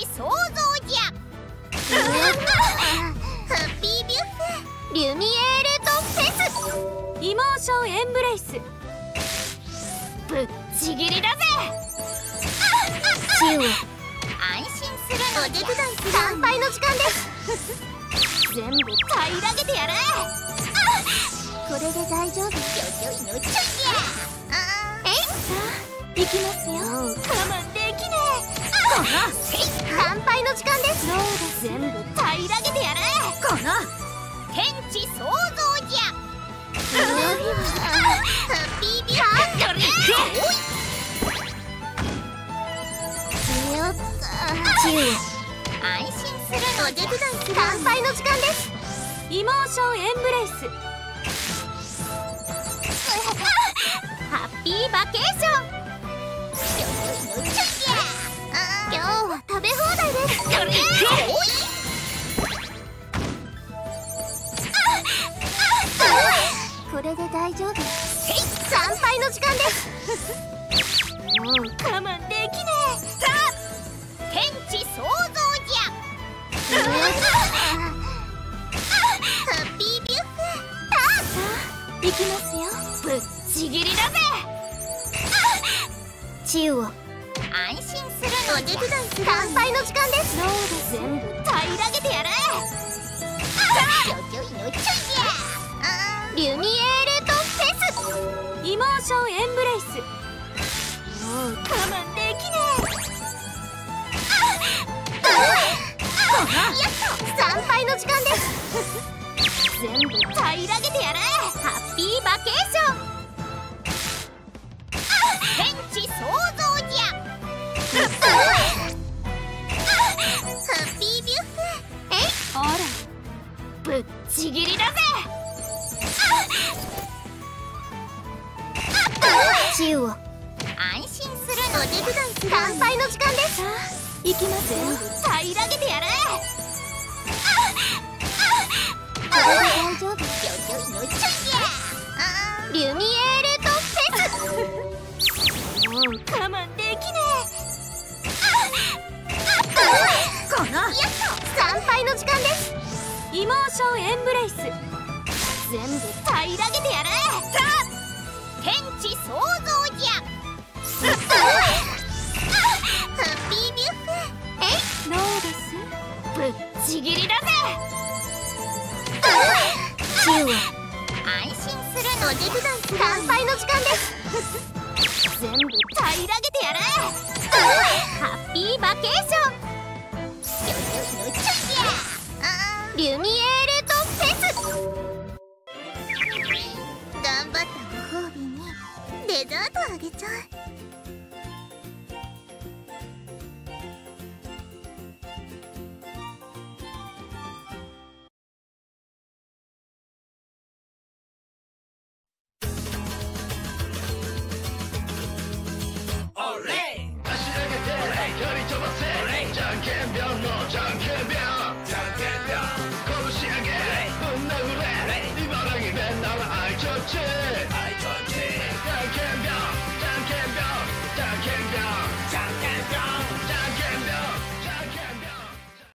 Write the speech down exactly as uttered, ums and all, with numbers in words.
し創造じゃ。ハッピービュッフェリュミエールドフェスイモーションエンブレイス。ぶっちぎりだぜ。チュウ、安心するの。お手伝いする乾杯の時間です。全部平らげてやる。これで大丈夫。ちょいちょいのちょいや。えいさあ行きますよ。我慢できねえ。乾杯の時間です。全部平らげてやる。この天地創造じゃ。ハッピービューフェ強っとチュウ、安心するの。お手伝いする乾杯の時間です。イモーションエンブレイスハッピーバケーション。今日は食べ放題です。これで大丈夫。参拝の時間です。もう我慢できねえ。さあ天地創造じゃ。ハッピービュッフェ。さあ行きますよ。ぶっちぎりだぜ。チウオ、安心するの。お手伝いする乾杯の時間です。全部平らげてやる。ちょちょいのちょいや。リュミエールドフェスイモーションエンブレイス。もう我慢できねえ。乾杯の時間です。全部平らげてやる。ハッピーバケーション天地創造。ハッピービュッフェ。えいほらぶっちぎりだぜ。チウオ、安心するの。お手伝いする乾杯の時間です。行きますよ。平らげてやる。大丈夫。リュミエールドフェスもう我慢できねえ。この参拝の時間です。イモーションエンブレイス全部平らげてやる。さあ天地創造じゃ。ハッピービュッフェ。えいどうです。ぶっちぎりだぜ。チュウ、安心するの。お手伝いする乾杯の時間です。全部平らげてやる。ハッピーバケーションリュミエールドフェス。頑張ったご褒美にデザートあげちゃう。Cheers!